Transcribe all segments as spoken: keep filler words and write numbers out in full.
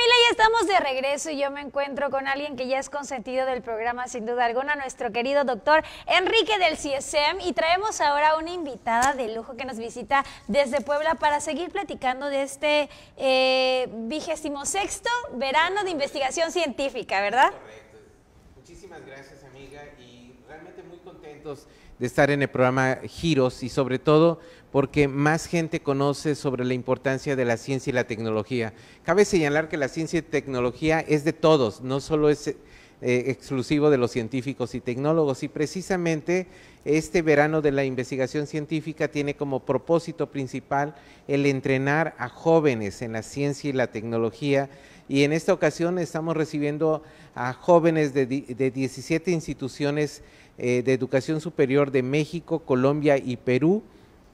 familia, ya estamos de regreso y yo me encuentro con alguien que ya es consentido del programa sin duda alguna, nuestro querido doctor Enrique del C I E S E M, y traemos ahora una invitada de lujo que nos visita desde Puebla para seguir platicando de este vigésimo sexto verano de investigación científica, ¿verdad? Correcto. Muchísimas gracias, amiga, y realmente muy contentos de estar en el programa Giros, y sobre todo porque más gente conoce sobre la importancia de la ciencia y la tecnología. Cabe señalar que la ciencia y tecnología es de todos, no solo es eh, exclusivo de los científicos y tecnólogos, y precisamente este verano de la investigación científica tiene como propósito principal el entrenar a jóvenes en la ciencia y la tecnología, y en esta ocasión estamos recibiendo a jóvenes de, de diecisiete instituciones eh, de educación superior de México, Colombia y Perú,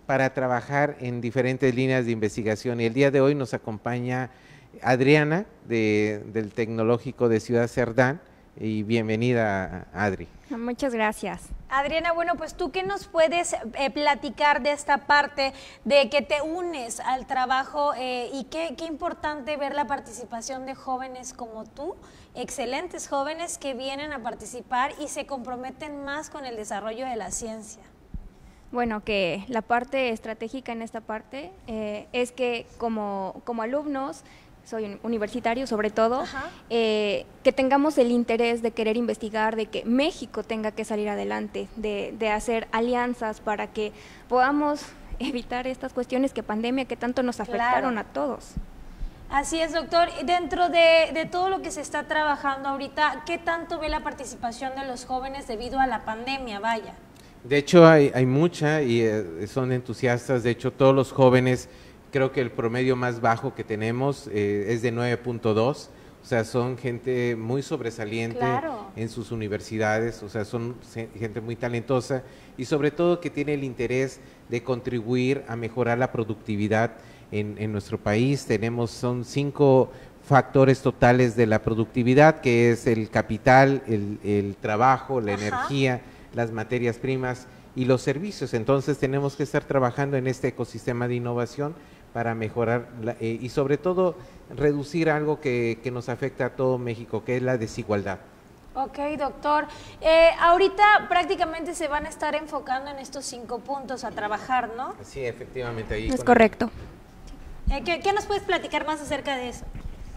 para trabajar en diferentes líneas de investigación. Y el día de hoy nos acompaña Adriana de, del Tecnológico de Ciudad Serdán, y bienvenida, Adri. Muchas gracias. Adriana, bueno, pues tú, ¿qué nos puedes eh, platicar de esta parte de que te unes al trabajo eh, y qué, qué importante ver la participación de jóvenes como tú, excelentes jóvenes que vienen a participar y se comprometen más con el desarrollo de la ciencia? Bueno, que la parte estratégica en esta parte eh, es que como, como alumnos, soy universitario sobre todo, eh, que tengamos el interés de querer investigar, de que México tenga que salir adelante, de, de hacer alianzas para que podamos evitar estas cuestiones que pandemia que tanto nos afectaron, claro, a todos. Así es, doctor. Dentro de, de todo lo que se está trabajando ahorita, ¿qué tanto ve la participación de los jóvenes debido a la pandemia? Vaya. De hecho, hay, hay mucha y eh, son entusiastas. De hecho, todos los jóvenes, creo que el promedio más bajo que tenemos eh, es de nueve punto dos, o sea, son gente muy sobresaliente, claro, en sus universidades, o sea, son gente muy talentosa y sobre todo que tiene el interés de contribuir a mejorar la productividad en, en nuestro país. Tenemos, son cinco factores totales de la productividad, que es el capital, el, el trabajo, la, ajá, energía, las materias primas y los servicios. Entonces tenemos que estar trabajando en este ecosistema de innovación para mejorar la, eh, y sobre todo reducir algo que, que nos afecta a todo México, que es la desigualdad. Ok, doctor. Eh, ahorita prácticamente se van a estar enfocando en estos cinco puntos a trabajar, ¿no? Sí, efectivamente. Ahí es correcto. El... Eh, ¿qué, ¿Qué nos puedes platicar más acerca de eso?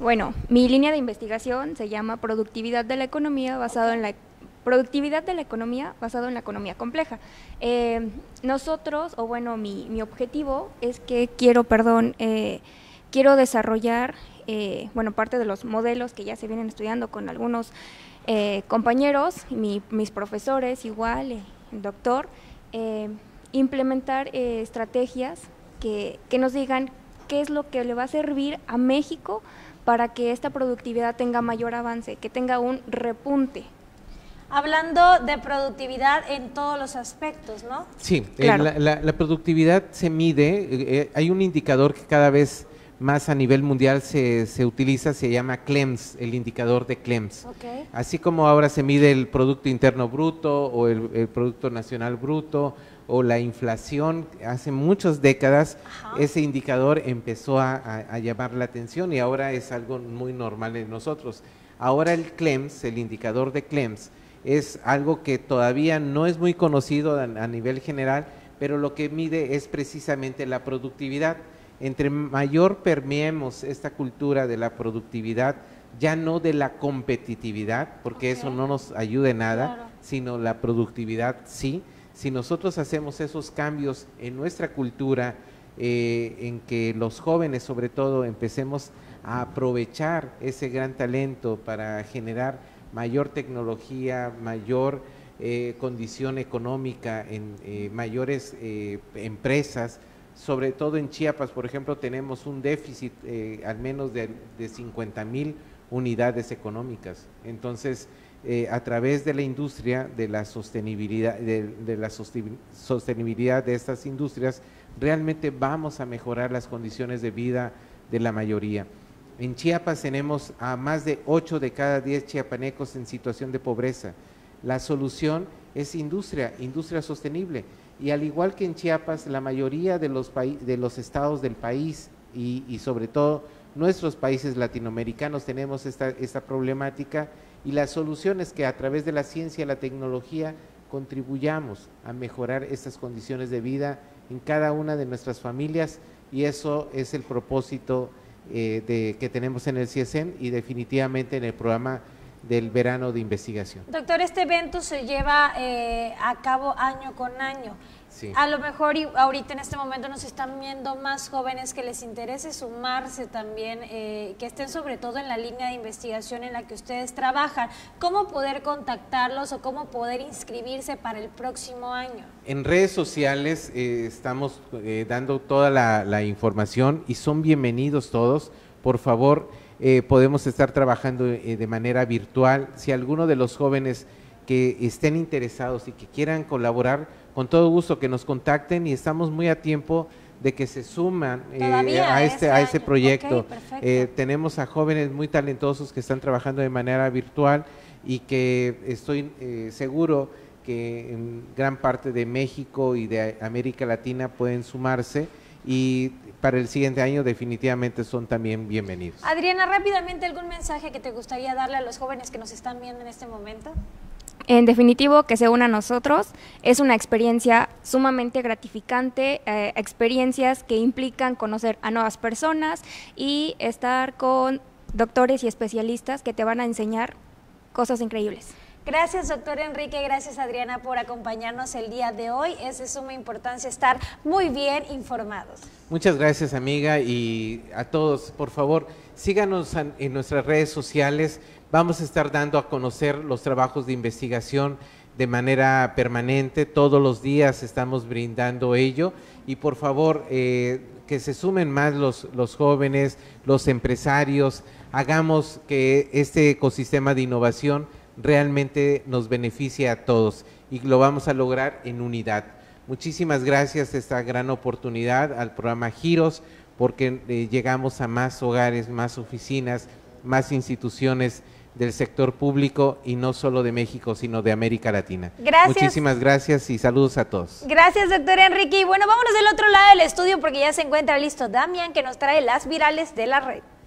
Bueno, mi línea de investigación se llama Productividad de la Economía basado, okay, en la Productividad de la economía basado en la economía compleja. Eh, nosotros, o bueno, mi, mi objetivo es que quiero, perdón, eh, quiero desarrollar, eh, bueno, parte de los modelos que ya se vienen estudiando con algunos eh, compañeros, mi, mis profesores igual, eh, el doctor, eh, implementar eh, estrategias que, que nos digan qué es lo que le va a servir a México para que esta productividad tenga mayor avance, que tenga un repunte. Hablando de productividad en todos los aspectos, ¿no? Sí, claro. eh, la, la, la productividad se mide, eh, hay un indicador que cada vez más a nivel mundial se, se utiliza, se llama CLEMS, el indicador de CLEMS. Okay. Así como ahora se mide el Producto Interno Bruto o el, el Producto Nacional Bruto o la inflación, hace muchas décadas, ajá, ese indicador empezó a, a, a llamar la atención y ahora es algo muy normal en nosotros. Ahora el CLEMS, el indicador de CLEMS, es algo que todavía no es muy conocido a, a nivel general, pero lo que mide es precisamente la productividad. Entre mayor permeemos esta cultura de la productividad, ya no de la competitividad, porque, okay, eso no nos ayuda en nada, claro, sino la productividad, sí. Si nosotros hacemos esos cambios en nuestra cultura, eh, en que los jóvenes sobre todo empecemos a aprovechar ese gran talento para generar mayor tecnología, mayor eh, condición económica, en eh, mayores eh, empresas, sobre todo en Chiapas, por ejemplo, tenemos un déficit eh, al menos de, de cincuenta mil unidades económicas. Entonces, eh, a través de la industria, de la sostenibilidad, de, de la sostenibilidad de estas industrias, realmente vamos a mejorar las condiciones de vida de la mayoría. En Chiapas tenemos a más de ocho de cada diez chiapanecos en situación de pobreza. La solución es industria, industria sostenible. Y al igual que en Chiapas, la mayoría de los, de los estados del país y, y sobre todo nuestros países latinoamericanos tenemos esta, esta problemática, y la solución es que a través de la ciencia y la tecnología contribuyamos a mejorar estas condiciones de vida en cada una de nuestras familias, y eso es el propósito eh, de, que tenemos en el C I E S E M y definitivamente en el programa del verano de investigación. Doctor, este evento se lleva eh, a cabo año con año. Sí. A lo mejor y ahorita en este momento nos están viendo más jóvenes que les interese sumarse también, eh, que estén sobre todo en la línea de investigación en la que ustedes trabajan. ¿Cómo poder contactarlos o cómo poder inscribirse para el próximo año? En redes sociales eh, estamos eh, dando toda la, la información y son bienvenidos todos. Por favor, eh, podemos estar trabajando eh, de manera virtual. Si alguno de los jóvenes que estén interesados y que quieran colaborar, con todo gusto que nos contacten, y estamos muy a tiempo de que se suman eh, a, este, a este proyecto. Okay, eh, tenemos a jóvenes muy talentosos que están trabajando de manera virtual y que estoy eh, seguro que en gran parte de México y de América Latina pueden sumarse, y para el siguiente año definitivamente son también bienvenidos. Adriana, rápidamente, ¿algún mensaje que te gustaría darle a los jóvenes que nos están viendo en este momento? En definitivo, que se una a nosotros. Es una experiencia sumamente gratificante, eh, experiencias que implican conocer a nuevas personas y estar con doctores y especialistas que te van a enseñar cosas increíbles. Gracias, doctor Enrique, gracias, Adriana, por acompañarnos el día de hoy. Es de suma importancia estar muy bien informados. Muchas gracias, amiga, y a todos, por favor, síganos en nuestras redes sociales. Vamos a estar dando a conocer los trabajos de investigación de manera permanente, todos los días estamos brindando ello, y por favor eh, que se sumen más los, los jóvenes, los empresarios, hagamos que este ecosistema de innovación realmente nos beneficie a todos, y lo vamos a lograr en unidad. Muchísimas gracias a esta gran oportunidad al programa Giros, porque eh, llegamos a más hogares, más oficinas, más instituciones del sector público, y no solo de México, sino de América Latina. Gracias. Muchísimas gracias y saludos a todos. Gracias, doctor Enrique. Y bueno, vámonos del otro lado del estudio porque ya se encuentra listo Damian, que nos trae las virales de la red.